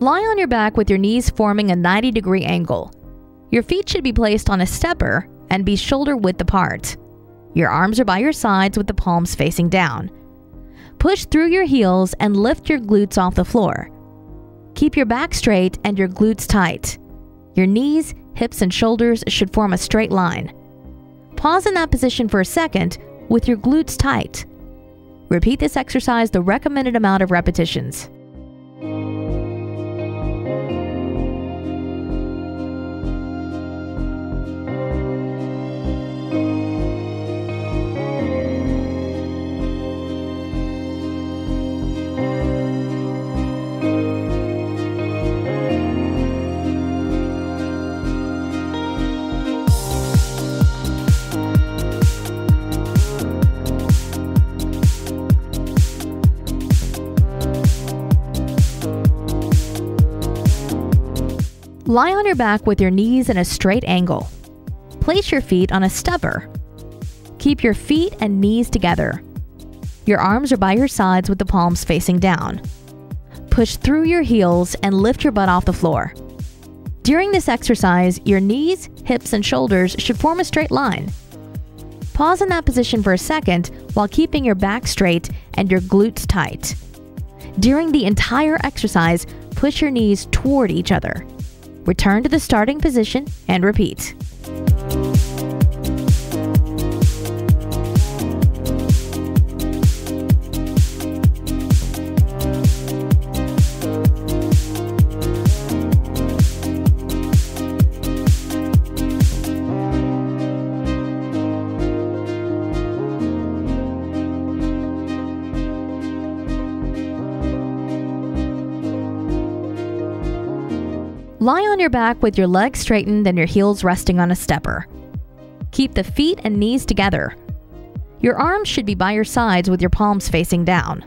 Lie on your back with your knees forming a 90-degree angle. Your feet should be placed on a stepper and be shoulder-width apart. Your arms are by your sides with the palms facing down. Push through your heels and lift your glutes off the floor. Keep your back straight and your glutes tight. Your knees, hips, and shoulders should form a straight line. Pause in that position for a second with your glutes tight. Repeat this exercise the recommended amount of repetitions. Lie on your back with your knees in a straight angle. Place your feet on a stepper. Keep your feet and knees together. Your arms are by your sides with the palms facing down. Push through your heels and lift your butt off the floor. During this exercise, your knees, hips, and shoulders should form a straight line. Pause in that position for a second while keeping your back straight and your glutes tight. During the entire exercise, push your knees toward each other. Return to the starting position and repeat. Lie on your back with your legs straightened and your heels resting on a stepper. Keep the feet and knees together. Your arms should be by your sides with your palms facing down.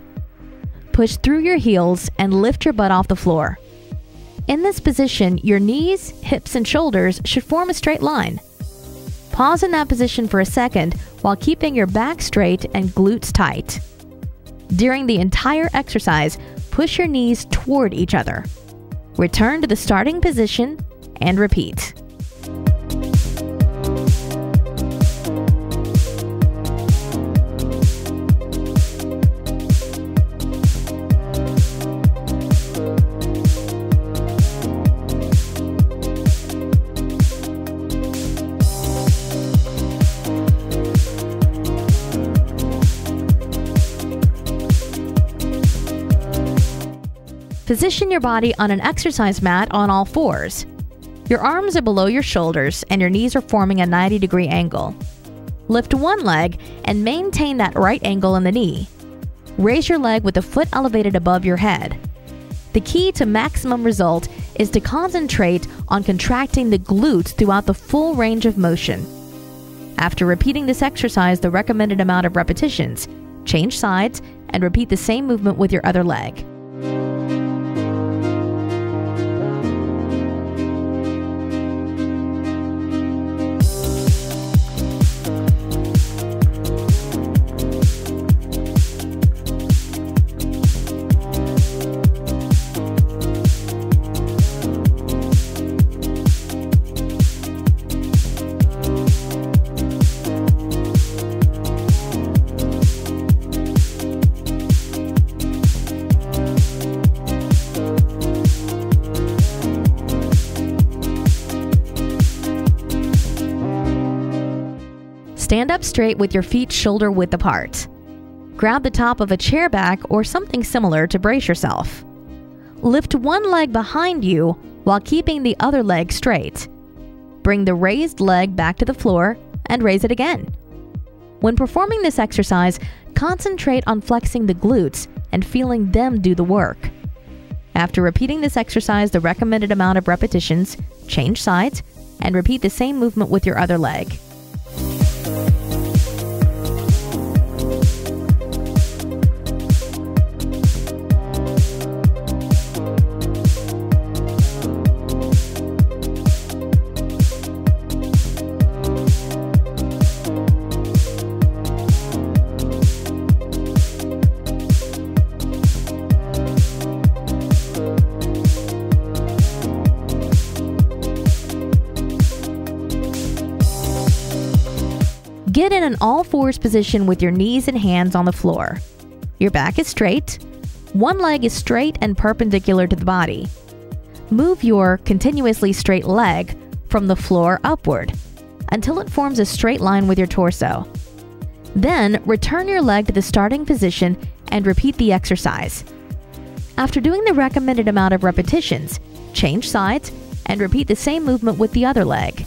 Push through your heels and lift your butt off the floor. In this position, your knees, hips, and shoulders should form a straight line. Pause in that position for a second while keeping your back straight and glutes tight. During the entire exercise, push your knees toward each other. Return to the starting position and repeat. Position your body on an exercise mat on all fours. Your arms are below your shoulders and your knees are forming a 90-degree angle. Lift one leg and maintain that right angle in the knee. Raise your leg with the foot elevated above your head. The key to maximum result is to concentrate on contracting the glutes throughout the full range of motion. After repeating this exercise the recommended amount of repetitions, change sides and repeat the same movement with your other leg. Stand up straight with your feet shoulder-width apart. Grab the top of a chair back or something similar to brace yourself. Lift one leg behind you while keeping the other leg straight. Bring the raised leg back to the floor and raise it again. When performing this exercise, concentrate on flexing the glutes and feeling them do the work. After repeating this exercise the recommended amount of repetitions, change sides and repeat the same movement with your other leg. Get in an all-fours position with your knees and hands on the floor. Your back is straight. One leg is straight and perpendicular to the body. Move your continuously straight leg from the floor upward until it forms a straight line with your torso. Then return your leg to the starting position and repeat the exercise. After doing the recommended amount of repetitions, change sides and repeat the same movement with the other leg.